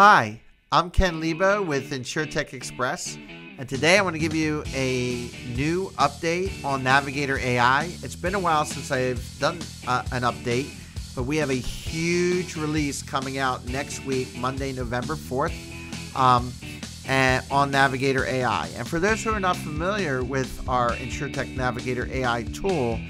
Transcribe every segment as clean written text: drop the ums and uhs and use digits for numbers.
Hi, I'm Ken Leibow with InsureTech Express, and today I want to give you a new update on Navigator AI. It's been a while since I've done an update, but we have a huge release coming out next week, Monday, November 4th, on Navigator AI. And for those who are not familiar with our InsureTech Navigator AI tool,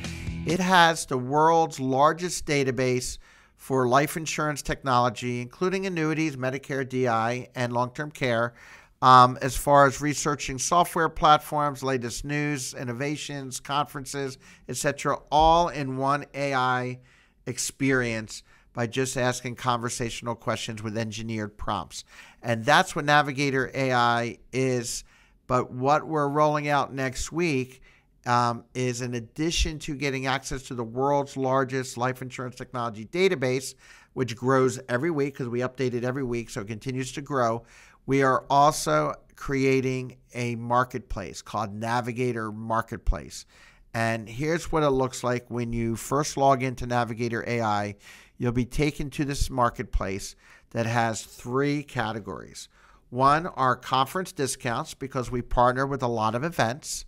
it has the world's largest database for life insurance technology, including annuities, Medicare, DI, and long-term care, as far as researching software platforms, latest news, innovations, conferences, etc., all in one AI experience by just asking conversational questions with engineered prompts. And that's what Navigator AI is. But what we're rolling out next week is, in addition to getting access to the world's largest life insurance technology database, which grows every week because we update it every week, so it continues to grow, we are also creating a marketplace called Navigator Marketplace. And here's what it looks like when you first log into Navigator AI. You'll be taken to this marketplace that has three categories. One are conference discounts, because we partner with a lot of events.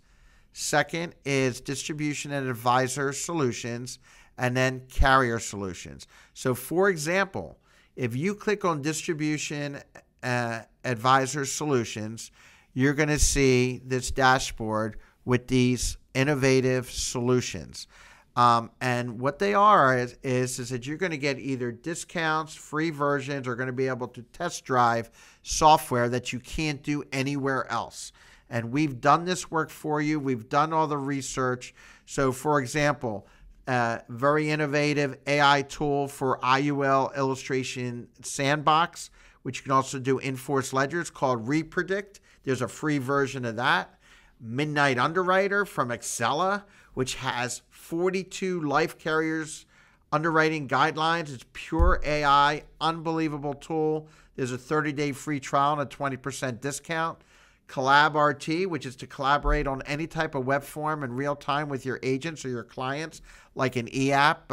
Second is distribution and advisor solutions, and then carrier solutions. So for example, if you click on distribution advisor solutions, you're going to see this dashboard with these innovative solutions. And what they are is that you're going to get either discounts, free versions, or going to be able to test drive software that you can't do anywhere else. And we've done this work for you. We've done all the research. So for example, a very innovative AI tool for IUL illustration sandbox, which you can also do in-force ledgers, called Repredict. There's a free version of that. Midnight Underwriter from Xcela, which has 42 life carriers underwriting guidelines. It's pure AI, unbelievable tool. There's a 30-day free trial and a 20% discount. KollabRT, which is to collaborate on any type of web form in real time with your agents or your clients, like an e-app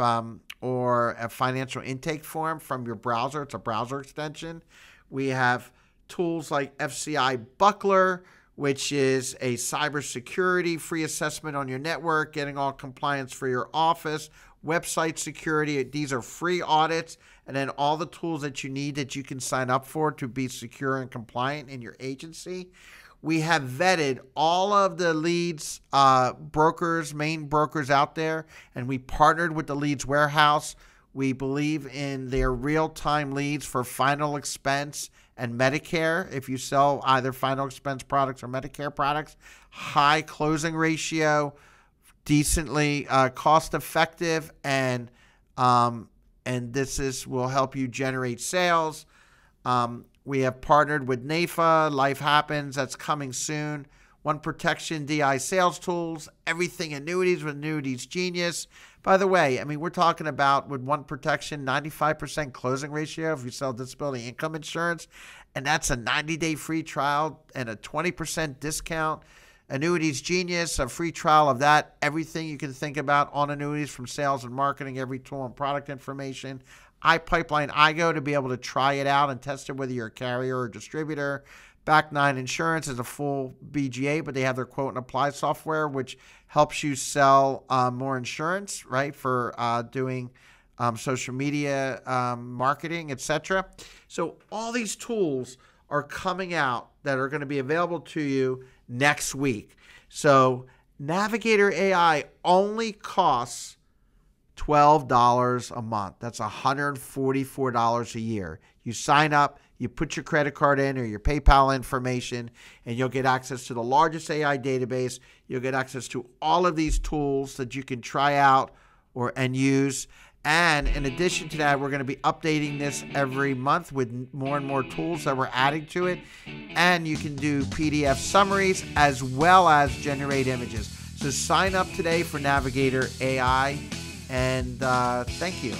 or a financial intake form from your browser. It's a browser extension. We have tools like FCI Buckler, which is a cybersecurity free assessment on your network, getting all compliance for your office, website security. These are free audits, and then all the tools that you need that you can sign up for to be secure and compliant in your agency. We have vetted all of the leads brokers, main brokers out there, and we partnered with the Leads Warehouse. We believe in their real-time leads for final expense and Medicare. If you sell either final expense products or Medicare products, high closing ratio, decently cost-effective, and this will help you generate sales. We have partnered with NAFA, Life Happens, that's coming soon. One Protection DI sales tools, everything annuities with Annuities Genius. By the way, I mean, we're talking about with One Protection, 95% closing ratio if you sell disability income insurance, and that's a 90-day free trial and a 20% discount. Annuities Genius, a free trial of that, everything you can think about on annuities, from sales and marketing, every tool and product information. iPipeline iGo to be able to try it out and test it whether you're a carrier or distributor. BackNine Insurance is a full BGA, but they have their quote and apply software, which helps you sell more insurance, right, for doing social media marketing, etc. So all these tools are coming out that are going to be available to you next week. So Navigator AI only costs $12 a month. That's $144 a year. You sign up, you put your credit card in or your PayPal information, and you'll get access to the largest AI database. You'll get access to all of these tools that you can try out and use. And in addition to that, we're going to be updating this every month with more and more tools that we're adding to it. And you can do PDF summaries as well as generate images. So sign up today for Navigator AI, and thank you.